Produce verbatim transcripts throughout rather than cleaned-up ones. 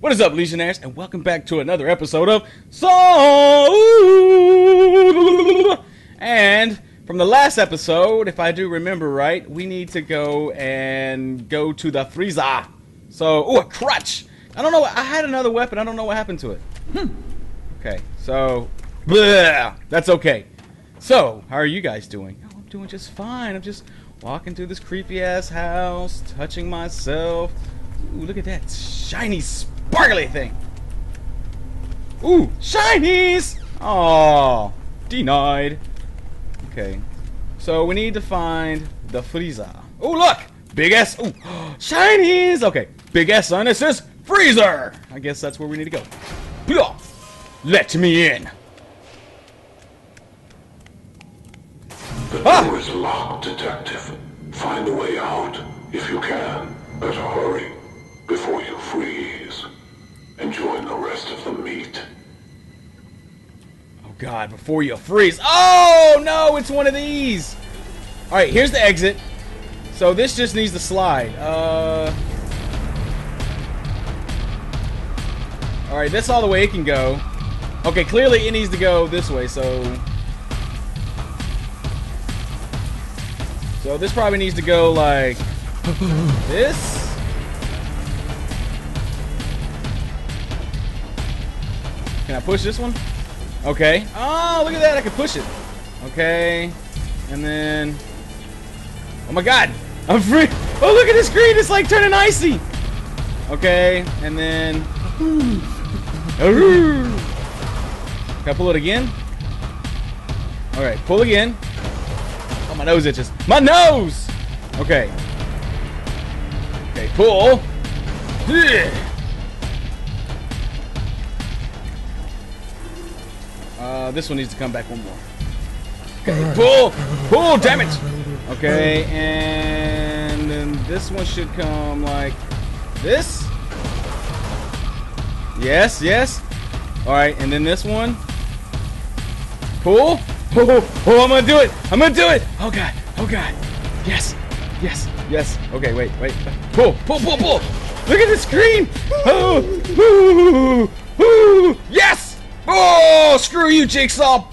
What is up, Legionnaires, and welcome back to another episode of Saw. And from the last episode, if I do remember right, we need to go and go to the freezer. So, oh, a crutch. I don't know. I had another weapon. I don't know what happened to it. Hmm. Okay, so, bleh, that's okay. So, how are you guys doing? Oh, I'm doing just fine. I'm just walking through this creepy-ass house, touching myself. Ooh, look at that shiny spirit. Sparkly thing. Ooh, shinies! Aww, denied. Okay, so we need to find the freezer. Ooh, look! Big S. Ooh, shinies! Okay, big S on it says freezer! I guess that's where we need to go. Let me in! The door ah. is locked, detective. Find a way out, if you can. Better hurry, before you freeze. Enjoy the rest of the meat. Oh god, before you freeze. Oh no, it's one of these. Alright, here's the exit. So this just needs to slide. Uh... Alright, that's all the way it can go. Okay, clearly it needs to go this way, so... So this probably needs to go like... this? Can I push this one? Okay. Oh, look at that. I can push it. Okay. And then... Oh my god! I'm free! Oh, look at the screen! It's like turning icy! Okay. And then... Can I pull it again? Alright. Pull again. Oh, my nose itches. My nose! Okay. Okay. Pull. Yeah. Uh, this one needs to come back one more. Okay, pull! Pull, damn it! Okay, and then this one should come like this. Yes, yes. Alright, and then this one. Pull! Pull! Oh, I'm gonna do it! I'm gonna do it! Oh god! Oh god! Yes! Yes! Yes! Okay, wait, wait. Pull! Pull! Pull! Pull! Look at the screen! Oh! Ooh! Ooh! Yes! Oh, screw you, Jigsaw!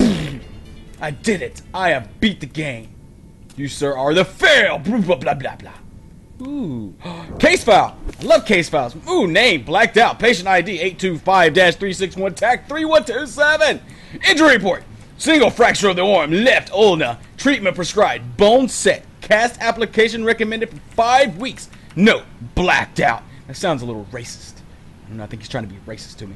I did it. I have beat the game. You, sir, are the fail. Blah, blah, blah, blah. Ooh. Case file. I love case files. Ooh, name blacked out. Patient I D eight two five dash three six one T A C three one two seven. Injury report. Single fracture of the arm. Left ulna. Treatment prescribed. Bone set. Cast application recommended for five weeks. No. Blacked out. That sounds a little racist. I don't know. I think he's trying to be racist to me.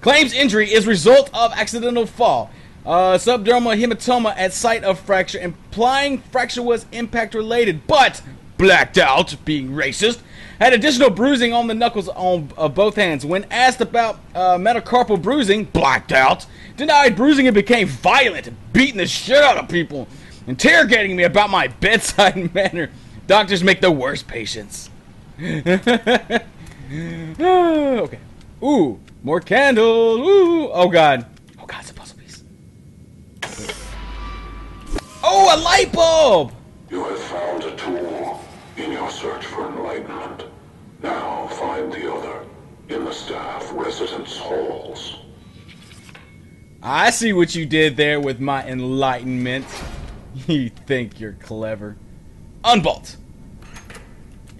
Claims injury is result of accidental fall. Uh, subdermal hematoma at site of fracture, implying fracture was impact related, but blacked out, being racist. Had additional bruising on the knuckles on uh, both hands. When asked about uh, metacarpal bruising, blacked out. Denied bruising and became violent, beating the shit out of people. Interrogating me about my bedside manner. Doctors make the worst patients. Okay. Ooh. More candles! Ooh. Oh god! Oh god! It's a puzzle piece. Wait. Oh, a light bulb! You have found a tool in your search for enlightenment. Now find the other in the staff residence halls. I see what you did there with my enlightenment. You think you're clever? Unbolt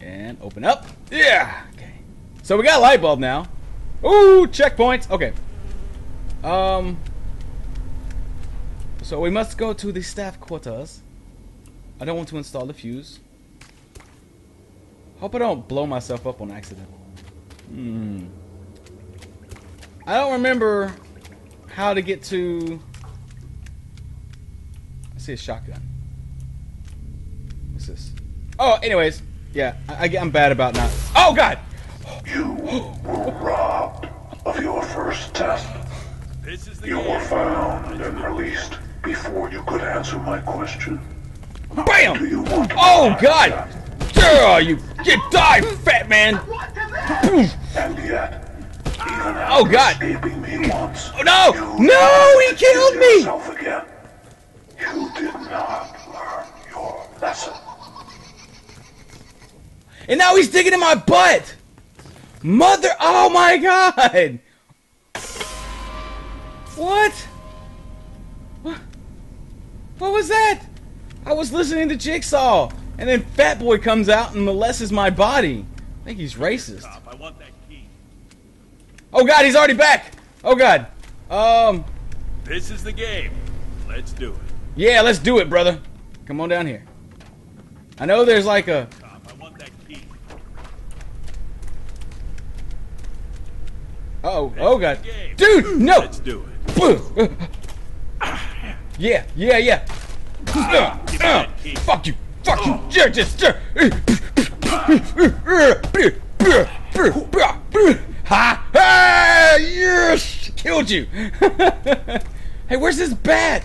and open up. Yeah. Okay. So we got a light bulb now. Ooh, checkpoints. Okay. Um. So we must go to the staff quarters. I don't want to install the fuse. Hope I don't blow myself up on accident. Hmm. I don't remember how to get to. I see a shotgun. What's this? Oh, anyways, yeah. I, I, I'm bad about not. Oh God. You were robbed of your first test. You were found and released before you could answer my question. Bam! Do you want to oh God! Yeah, you get die, fat man! And yet, even after oh, God. escaping me once, oh, no! No! He killed me! Again. You did not learn your lesson. And now he's digging in my butt! Mother! Oh my god! What? What? What was that? I was listening to Jigsaw, and then Fat Boy comes out and molests my body. I think he's racist. I want that key. Oh god, he's already back! Oh god. Um. This is the game. Let's do it. Yeah, let's do it, brother. Come on down here. I know there's like a. I want that key. Uh oh. Oh god. Dude, no. Let's do it. Yeah, yeah, yeah. Uh, uh, fuck you. Fuck you. Just, just, just. Ha! Ah, yes! Killed you. Hey, where's this bat?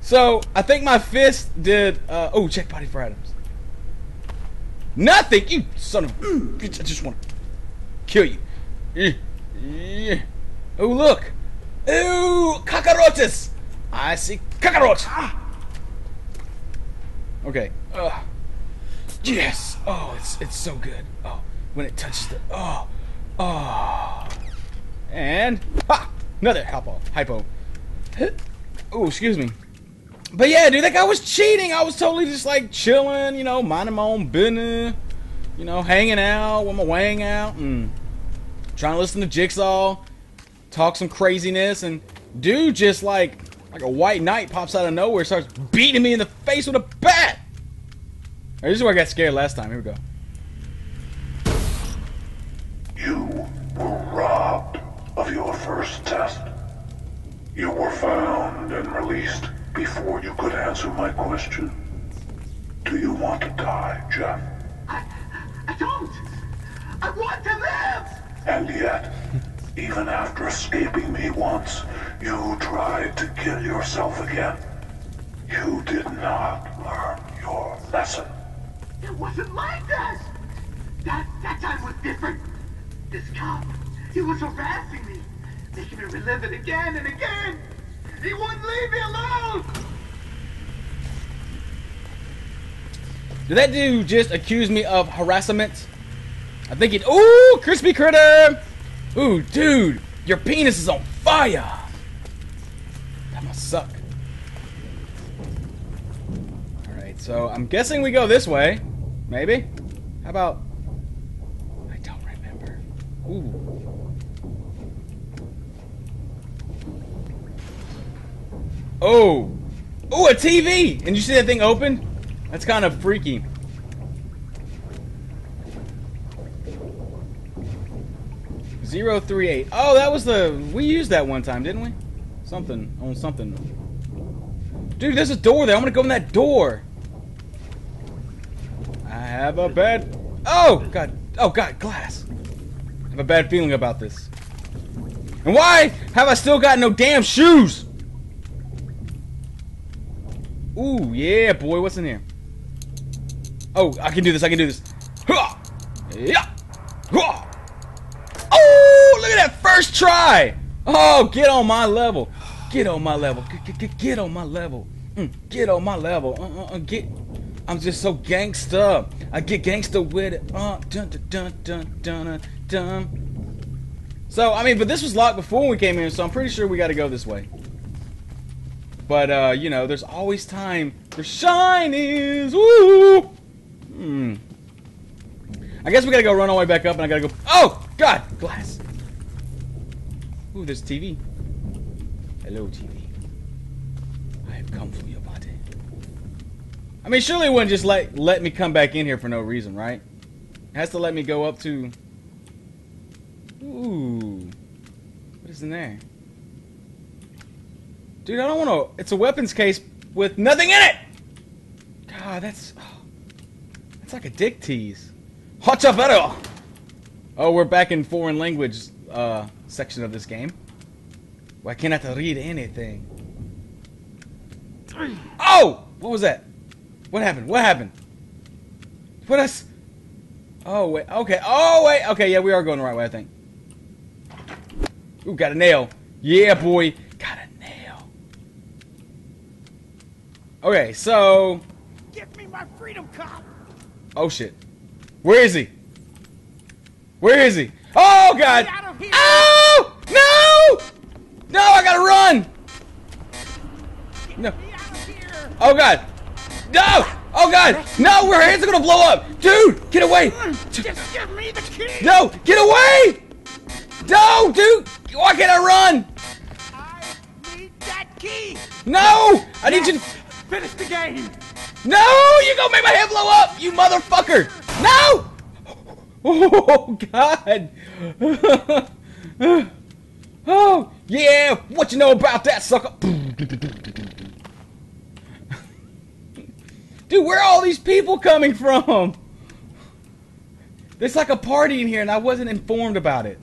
So, I think my fist did, uh, oh, check body for items. Nothing, you son of a bitch, I just want to kill you. Yeah. Oh, look. Ooh, cockroaches. I see cockroaches. Okay. Uh, yes. Oh, it's it's so good. Oh, when it touches the, oh, oh. And, ha, another hypo, hypo. Oh, excuse me. But yeah, dude, that guy was cheating. I was totally just like chilling, you know, minding my own business, you know, hanging out with my wang out and trying to listen to Jigsaw, talk some craziness, and dude just like like a white knight pops out of nowhere, starts beating me in the face with a bat. Right, this is where I got scared last time. Here we go. You were robbed of your first test. You were found and released. Before you could answer my question, do you want to die, Jeff? I, I don't. I want to live. And yet, even after escaping me once, you tried to kill yourself again. You did not learn your lesson. It wasn't like that. That that time was different. This cop, he was harassing me, making me relive it again and again. He wouldn't leave me alone! Did that dude just accuse me of harassment? I think it. Ooh, crispy critter! Ooh, dude, your penis is on fire! That must suck. Alright, so I'm guessing we go this way. Maybe? How about. I don't remember. Ooh. Oh, oh, a T V! And you see that thing open? That's kind of freaky. zero three eight. Oh, that was the, we used that one time, didn't we? Something, on something. Dude, there's a door there. I'm gonna go in that door. I have a bad, oh, God, oh, God, glass. I have a bad feeling about this. And why have I still got no damn shoes? Ooh, yeah, boy, what's in here? Oh, I can do this, I can do this. Oh, look at that first try! Oh, get on my level. Get on my level. Get, get, get on my level. Get on my level. Uh, uh, get. I'm just so gangsta. I get gangsta with it. Uh, dun, dun, dun, dun, dun. So, I mean, but this was locked before we came in, so I'm pretty sure we got to go this way. But, uh, you know, there's always time for shinies! Woo! Hmm. I guess we gotta go run all the way back up and I gotta go. Oh! God! Glass! Ooh, there's T V. Hello, T V. I have come for your body. I mean, surely it wouldn't just like, let me come back in here for no reason, right? It has to let me go up to. Ooh. What is in there? Dude, I don't want to. It's a weapons case with nothing in it. God, that's oh, that's like a dick tease. Hotchavero. Oh, we're back in foreign language uh, section of this game. Why can't I read anything? Oh, what was that? What happened? What happened? What us? Oh wait. Okay. Oh wait. Okay. Yeah, we are going the right way, I think. Ooh, got a nail. Yeah, boy. Okay, so. Give me my freedom, cop! Oh shit. Where is he? Where is he? Oh God! Oh no! No, I gotta run! No! Oh God! No! Oh God! No! Our hands are gonna blow up, dude! Get away! Just give me the key! No! Get away! No, dude! Why can't I run? I need that key! No! I need you to finish the game! No! You're gonna make my head blow up, you motherfucker! No! Oh God! Oh yeah! What you know about that sucker? Dude, where are all these people coming from? There's like a party in here, and I wasn't informed about it.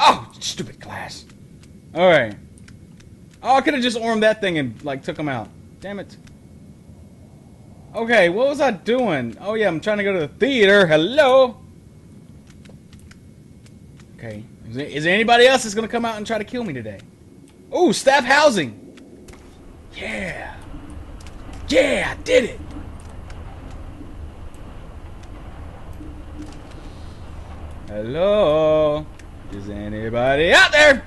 Oh, stupid glass! All right. Oh, I could have just armed that thing and like took him out. Damn it. Okay, what was I doing? Oh yeah, I'm trying to go to the theater. Hello. Okay. Is there, is there anybody else that's gonna come out and try to kill me today? Ooh, staff housing. Yeah. Yeah, I did it. Hello. Is anybody out there?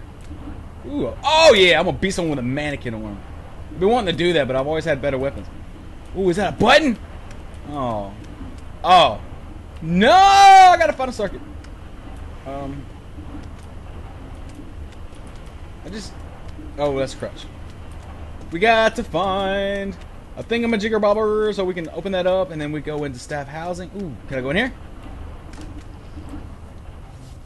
Ooh. Oh yeah, I'm gonna beat someone with a mannequin arm. I've been wanting to do that, but I've always had better weapons. Ooh, is that a button? Oh. Oh. No! I gotta find a circuit. Um. I just. Oh, that's crutch. We got to find a thingamajigger bobber so we can open that up and then we go into staff housing. Ooh, can I go in here?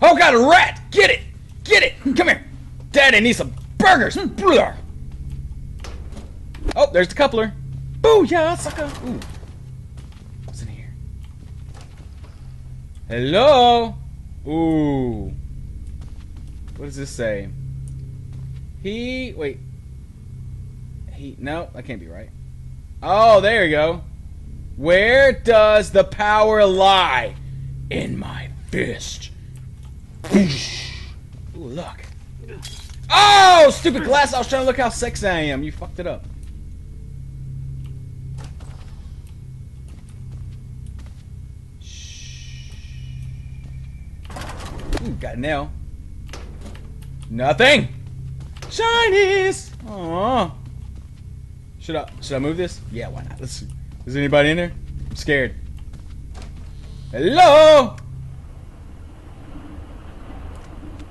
Oh, got a rat! Get it! Get it! Come here! Daddy needs some burgers! Oh, there's the coupler. Booyah, sucker! Ooh. What's in here? Hello? Ooh. What does this say? He. Wait. He. No, that can't be right. Oh, there you go. Where does the power lie? In my fist. Ooh, look. Oh, stupid glass. I was trying to look how sexy I am. You fucked it up. Ooh, got a nail. Nothing. Shinies. Aww. Should I should I move this? Yeah, why not? Let's see. Is anybody in there? I'm scared. Hello.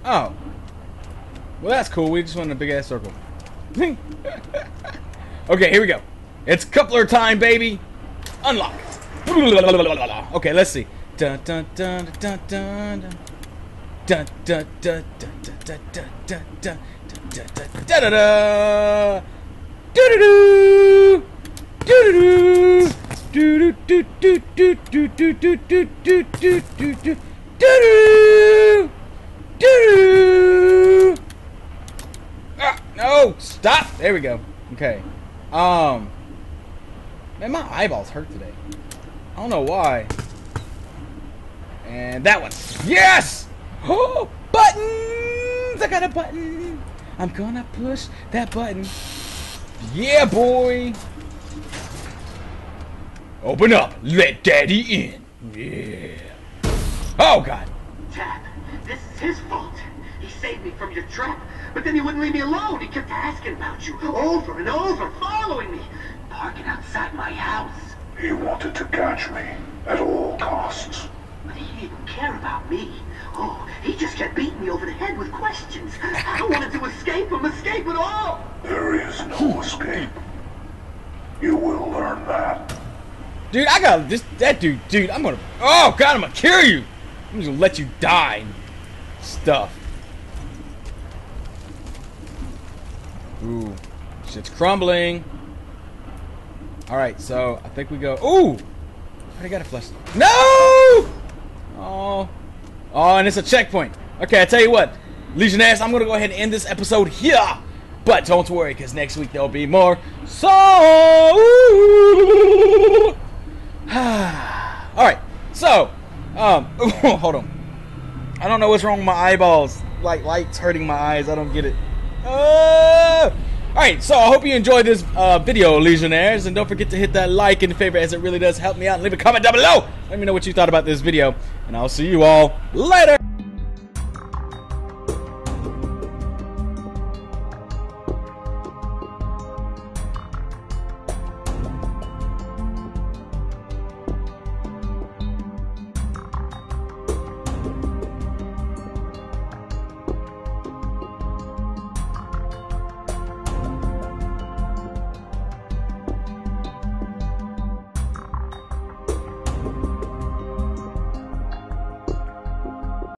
Oh. Well, that's cool. We just went in a big ass circle. Okay, here we go. It's coupler time, baby. Unlock. Okay, let's see. Dun dun dun dun dun dun. Da da da da da da da da da da da. Do do do do do do do do do do do do do do do. Ah, no, stop. There we go. Okay. Um. Man, my eyeballs hurt today. I don't know why. And that one. Yes. Oh, buttons! I got a button. I'm gonna push that button. Yeah, boy. Open up. Let Daddy in. Yeah. Oh God. Dad, this is his fault. He saved me from your trap, but then he wouldn't leave me alone. He kept asking about you over and over, following me, parking outside my house. He wanted to catch me at all costs. But he didn't care about me. Oh, he just kept beating me over the head with questions. I wanted to escape him, escape at all. There is no escape. You will learn that. Dude, I got this. That dude, dude, I'm gonna. Oh God, I'm gonna kill you. I'm just gonna let you die. Stuff. Ooh, shit's crumbling. All right, so I think we go. Ooh, I got a flash. No. Oh. Oh, and it's a checkpoint. Okay, I tell you what, Legionnaires, I'm gonna go ahead and end this episode here. But don't worry, because next week there'll be more. So, all right. So, um, hold on. I don't know what's wrong with my eyeballs. Like lights hurting my eyes. I don't get it. Uh, all right. So I hope you enjoyed this uh, video, Legionnaires, and don't forget to hit that like and favorite, as it really does help me out. And leave a comment down below. Let me know what you thought about this video. And I'll see you all later.